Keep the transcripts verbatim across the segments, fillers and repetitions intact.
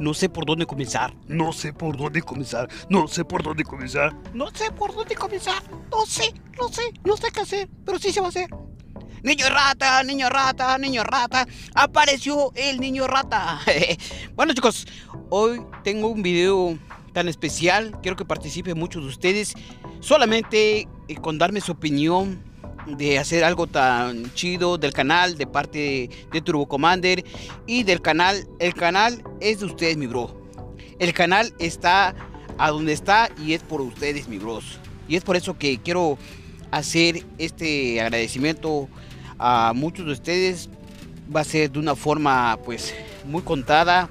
No sé por dónde comenzar. No sé por dónde comenzar. No sé por dónde comenzar. No sé por dónde comenzar. No sé, no sé, no sé qué hacer, pero sí se va a hacer. Niño rata, niño rata, niño rata. Apareció el niño rata. Bueno, chicos, hoy tengo un video tan especial. Quiero que participen muchos de ustedes. Solamente con darme su opinión de hacer algo tan chido del canal, de parte de, de Turbo Commander y del canal. El canal es de ustedes, mi bro. El canal está a donde está y es por ustedes, mi bros. Y es por eso que quiero hacer este agradecimiento a muchos de ustedes. Va a ser de una forma pues muy contada.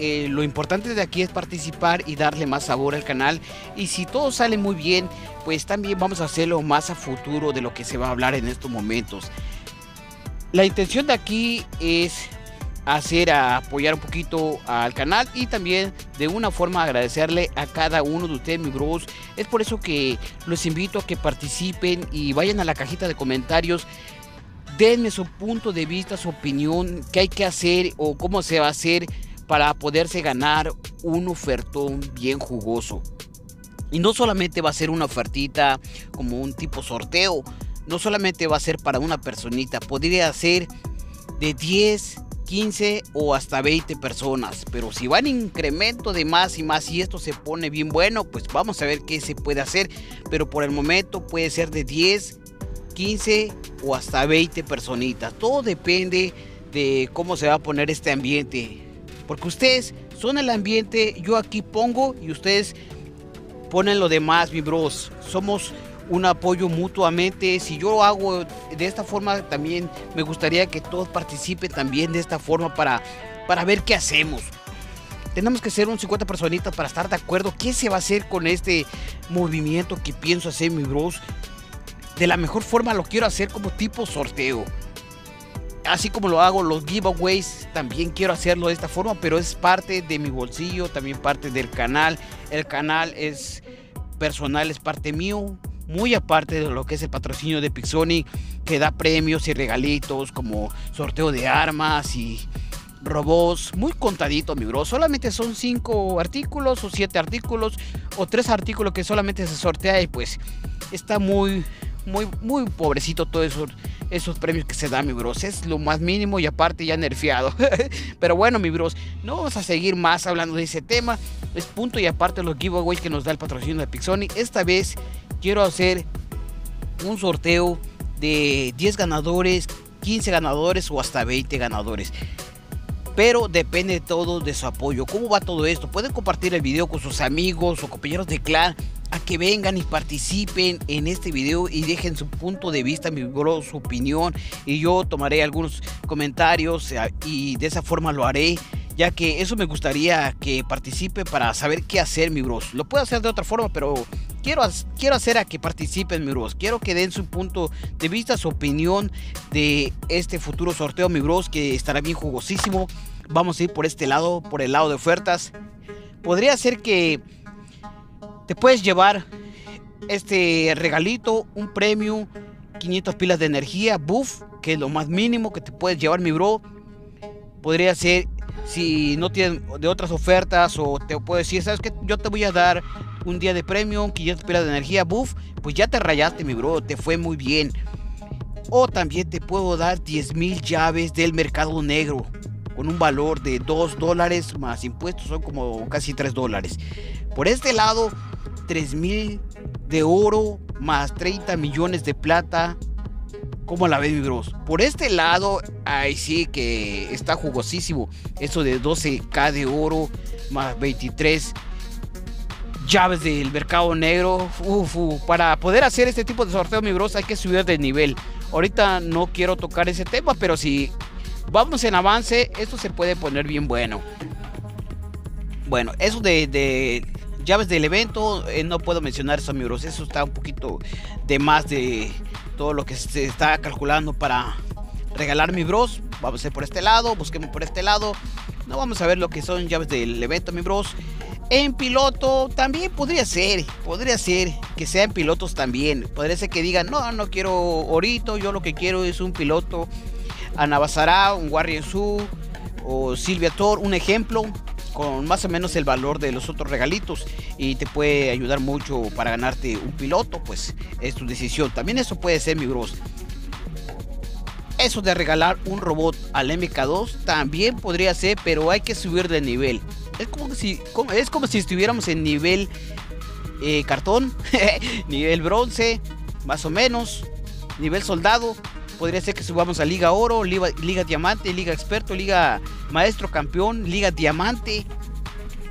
Eh, lo importante de aquí es participar y darle más sabor al canal. Y si todo sale muy bien, pues también vamos a hacerlo más a futuro de lo que se va a hablar en estos momentos. La intención de aquí es hacer a apoyar un poquito al canal y también de una forma agradecerle a cada uno de ustedes, mis bros. Es por eso que los invito a que participen y vayan a la cajita de comentarios. Denme su punto de vista, su opinión, qué hay que hacer o cómo se va a hacer para poderse ganar un ofertón bien jugoso. Y no solamente va a ser una ofertita como un tipo sorteo. No solamente va a ser para una personita. Podría ser de diez, quince o hasta veinte personas. Pero si va en incremento de más y más y esto se pone bien bueno, pues vamos a ver qué se puede hacer. Pero por el momento puede ser de diez, quince o hasta veinte personitas. Todo depende de cómo se va a poner este ambiente. Porque ustedes son el ambiente, yo aquí pongo y ustedes ponen lo demás, mi bros. Somos un apoyo mutuamente. Si yo hago de esta forma, también me gustaría que todos participen también de esta forma para, para ver qué hacemos. Tenemos que ser un cincuenta personitas para estar de acuerdo. ¿Qué se va a hacer con este movimiento que pienso hacer, mi bros? De la mejor forma lo quiero hacer como tipo sorteo. Así como lo hago los giveaways, también quiero hacerlo de esta forma, pero es parte de mi bolsillo, también parte del canal. El canal es personal, es parte mío, muy aparte de lo que es el patrocinio de Pixonic, que da premios y regalitos como sorteo de armas y robots. Muy contadito, mi bro. Solamente son cinco artículos o siete artículos o tres artículos que solamente se sortea y pues está muy... Muy, muy pobrecito todos esos, esos premios que se dan, mi bros. Es lo más mínimo y aparte ya nerfeado. Pero bueno, mi bros, no vamos a seguir más hablando de ese tema. Es punto y aparte los giveaways que nos da el patrocinio de Pixonic. Esta vez quiero hacer un sorteo de diez ganadores, quince ganadores o hasta veinte ganadores. Pero depende todo de su apoyo. ¿Cómo va todo esto? Pueden compartir el video con sus amigos o compañeros de clan, a que vengan y participen en este video y dejen su punto de vista, mi bro, su opinión, y yo tomaré algunos comentarios y de esa forma lo haré, ya que eso me gustaría que participe para saber qué hacer, mi bros. Lo puedo hacer de otra forma, pero quiero, quiero hacer a que participen, mi bros. Quiero que den su punto de vista, su opinión de este futuro sorteo, mi bros, que estará bien jugosísimo. Vamos a ir por este lado, por el lado de ofertas. Podría ser que te puedes llevar este regalito, un premio, quinientas pilas de energía, buff, que es lo más mínimo que te puedes llevar, mi bro. Podría ser, si no tienes de otras ofertas, o te puedo decir, ¿sabes qué? Yo te voy a dar un día de premio, quinientas pilas de energía, buff, pues ya te rayaste, mi bro, te fue muy bien. O también te puedo dar diez mil llaves del mercado negro, con un valor de dos dólares más impuestos, son como casi tres dólares. Por este lado, tres mil de oro más treinta millones de plata. ¿Cómo la ves, mi bros? Por este lado, ahí sí que está jugosísimo. Eso de doce mil de oro más veintitrés llaves del mercado negro. Uf, uf. Para poder hacer este tipo de sorteo, mi bros, hay que subir de nivel. Ahorita no quiero tocar ese tema, pero si vamos en avance, esto se puede poner bien bueno. Bueno, eso de... de llaves del evento, eh, no puedo mencionar eso, mi bros. Eso está un poquito de más de todo lo que se está calculando para regalar, mi bros. Vamos a ir por este lado, busquemos por este lado. No vamos a ver lo que son llaves del evento, mi bros. En piloto también podría ser, podría ser que sean pilotos también. Podría ser que digan, no, no quiero orito, yo lo que quiero es un piloto Anabazará, un Warrior Su o Silvia Thor, un ejemplo. con más o menos el valor de los otros regalitos, y te puede ayudar mucho para ganarte un piloto. Pues es tu decisión, también eso puede ser, mi bros. Eso de regalar un robot al M K dos también podría ser, pero hay que subir de nivel. Es como si, como, es como si estuviéramos en nivel eh, cartón, nivel bronce, más o menos, nivel soldado. Podría ser que subamos a Liga Oro, Liga, Liga Diamante, Liga Experto, Liga Maestro Campeón, Liga Diamante.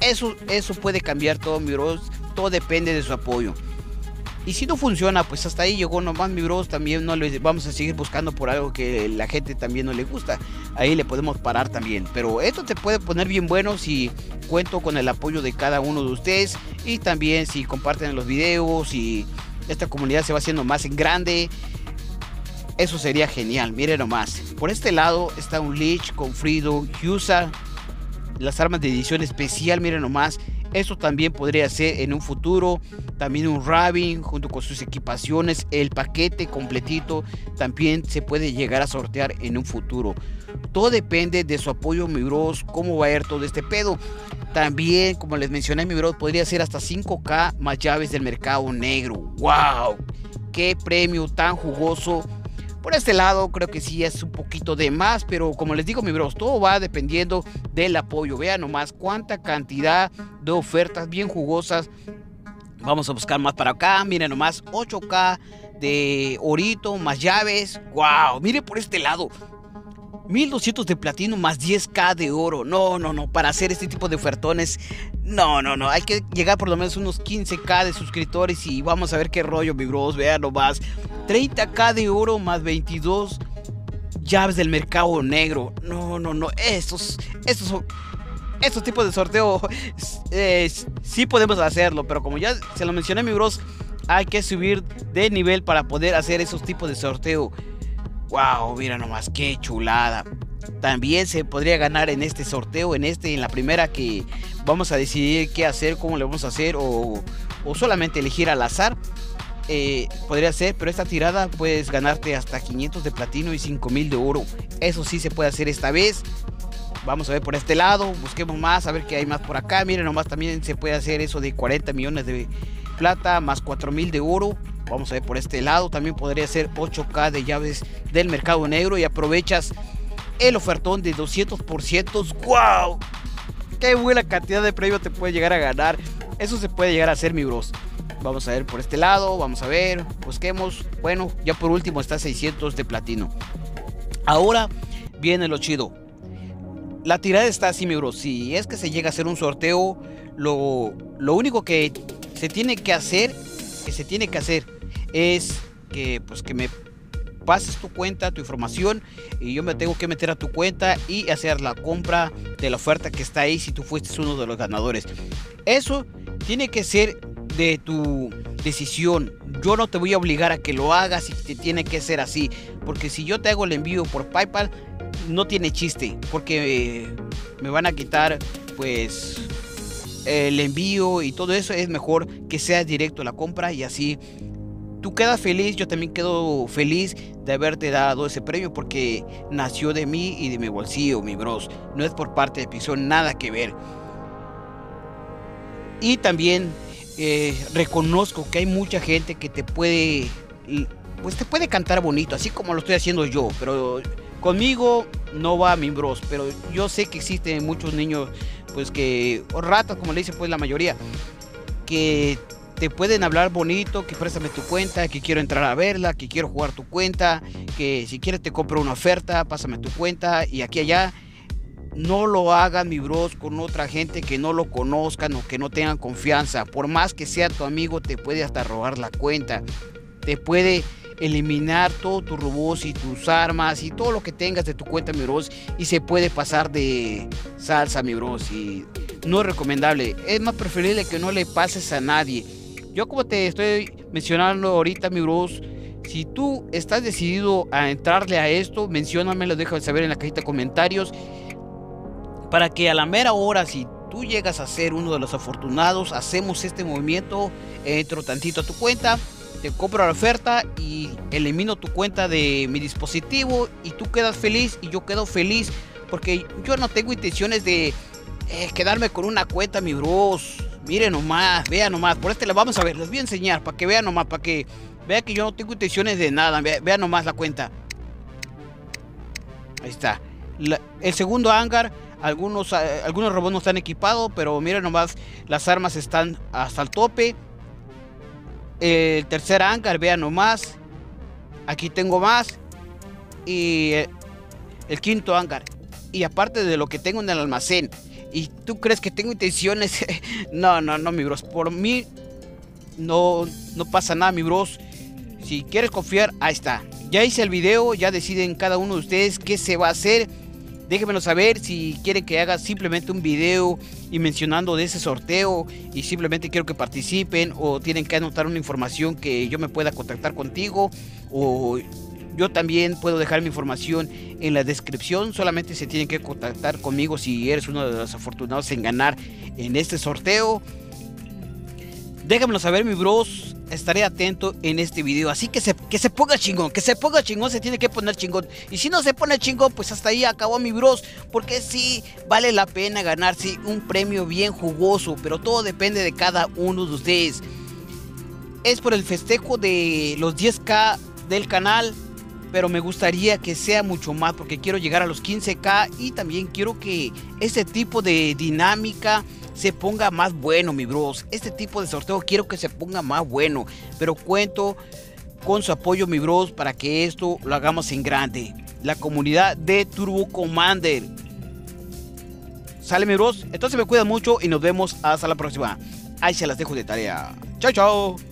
Eso, eso puede cambiar todo, mi bros. Todo depende de su apoyo. Y si no funciona, pues hasta ahí llegó nomás, mi bros. También no les vamos a seguir buscando por algo que la gente también no le gusta. Ahí le podemos parar también. Pero esto te puede poner bien bueno si cuento con el apoyo de cada uno de ustedes. Y también si comparten los videos y esta comunidad se va haciendo más en grande. Eso sería genial, miren nomás. Por este lado está un Leech con Frido, Yusa, las armas de edición especial, miren nomás. Eso también podría ser en un futuro. También un Ravin junto con sus equipaciones. El paquete completito también se puede llegar a sortear en un futuro. Todo depende de su apoyo, mi bros. Cómo va a ir todo este pedo. También, como les mencioné, mi bros, podría ser hasta cinco K más llaves del mercado negro. ¡Wow! ¡Qué premio tan jugoso! Por este lado creo que sí es un poquito de más, pero como les digo, mi bros, todo va dependiendo del apoyo. Vean nomás cuánta cantidad de ofertas bien jugosas. Vamos a buscar más para acá. Miren nomás, ocho K de orito más llaves. Wow, miren por este lado, mil doscientos de platino más diez K de oro. No, no, no, para hacer este tipo de ofertones, no, no, no, hay que llegar por lo menos unos quince K de suscriptores y vamos a ver qué rollo, mi bros. Vean nomás, treinta K de oro más veintidós llaves del mercado negro. No, no, no, estos, estos son... Estos tipos de sorteo eh, sí podemos hacerlo, pero como ya se lo mencioné, mi bros, hay que subir de nivel para poder hacer esos tipos de sorteo. Wow, mira nomás, qué chulada. También se podría ganar en este sorteo, en este, en la primera que vamos a decidir qué hacer, cómo le vamos a hacer, o, o solamente elegir al azar. Eh, podría ser, pero esta tirada puedes ganarte hasta quinientos de platino y cinco mil de oro. Eso sí se puede hacer esta vez. Vamos a ver por este lado, busquemos más, a ver qué hay más por acá. Miren nomás, también se puede hacer eso de cuarenta millones de plata más cuatro mil de oro. Vamos a ver por este lado, también podría ser ocho K de llaves del mercado negro y aprovechas el ofertón de doscientos por ciento. ¡Wow! ¡Qué buena cantidad de premio te puede llegar a ganar! Eso se puede llegar a hacer, mi bros. Vamos a ver por este lado, vamos a ver, busquemos. Bueno, ya por último está seiscientos de platino. Ahora viene lo chido. La tirada está así, mi bro. Si es que se llega a hacer un sorteo, lo, lo único que se tiene que hacer, que se tiene que hacer, es que pues que me pases tu cuenta, tu información, y yo me tengo que meter a tu cuenta y hacer la compra de la oferta que está ahí. Si tú fuiste uno de los ganadores, eso tiene que ser de tu decisión. Yo no te voy a obligar a que lo hagas, y te tiene que ser así, porque si yo te hago el envío por PayPal, no tiene chiste, porque me van a quitar pues el envío y todo eso. Es mejor que sea directo la compra, y así tú quedas feliz, yo también quedo feliz de haberte dado ese premio, porque nació de mí y de mi bolsillo, mi bros. No es por parte de Pixon, nada que ver. Y también eh, reconozco que hay mucha gente que te puede, pues te puede cantar bonito, así como lo estoy haciendo yo, pero conmigo no va, mi bros. Pero yo sé que existen muchos niños, pues que, o ratas, como le dicen, pues la mayoría, que te pueden hablar bonito, que préstame tu cuenta, que quiero entrar a verla, que quiero jugar tu cuenta, que si quieres te compro una oferta, pásame tu cuenta, y aquí allá. No lo hagan, mi bros, con otra gente que no lo conozcan o que no tengan confianza. Por más que sea tu amigo, te puede hasta robar la cuenta, te puede eliminar todos tus robots y tus armas y todo lo que tengas de tu cuenta, mi bros, y se puede pasar de salsa, mi bros, y no es recomendable. Es más preferible que no le pases a nadie. Yo, como te estoy mencionando ahorita, mi bros, si tú estás decidido a entrarle a esto, mencióname, lo dejo saber en la cajita de comentarios, para que a la mera hora, si tú llegas a ser uno de los afortunados, hacemos este movimiento, entro tantito a tu cuenta, te compro la oferta y elimino tu cuenta de mi dispositivo, y tú quedas feliz y yo quedo feliz, porque yo no tengo intenciones de es quedarme con una cuenta, mi bros. Miren nomás, vean nomás. Por este la vamos a ver, les voy a enseñar para que vean nomás, para que vean que yo no tengo intenciones de nada. Vean, vean nomás la cuenta. Ahí está. La, el segundo hangar, algunos, algunos robots no están equipados, pero miren nomás, las armas están hasta el tope. El tercer hangar, vean nomás. Aquí tengo más. Y el, el quinto hangar. Y aparte de lo que tengo en el almacén. ¿Y tú crees que tengo intenciones? No, no, no, mi bros. Por mí no, no pasa nada, mi bros. Si quieres confiar, ahí está. Ya hice el video, ya deciden cada uno de ustedes qué se va a hacer. Déjenmelo saber si quieren que haga simplemente un video y mencionando de ese sorteo y simplemente quiero que participen, o tienen que anotar una información que yo me pueda contactar contigo, o yo también puedo dejar mi información en la descripción. Solamente se tienen que contactar conmigo si eres uno de los afortunados en ganar en este sorteo. Déjenmelo saber, mi bros. Estaré atento en este video. Así que se, que se ponga chingón. Que se ponga chingón. Se tiene que poner chingón. Y si no se pone chingón, pues hasta ahí acabó, mi bros. Porque sí vale la pena ganarse un premio bien jugoso. Pero todo depende de cada uno de ustedes. Es por el festejo de los diez K del canal, pero me gustaría que sea mucho más, porque quiero llegar a los quince K y también quiero que este tipo de dinámica se ponga más bueno, mi bros. Este tipo de sorteo quiero que se ponga más bueno, pero cuento con su apoyo, mi bros, para que esto lo hagamos en grande. La comunidad de Turbo Commander. Sale, mi bros. Entonces me cuidan mucho y nos vemos hasta la próxima. Ahí se las dejo de tarea. Chao, chao.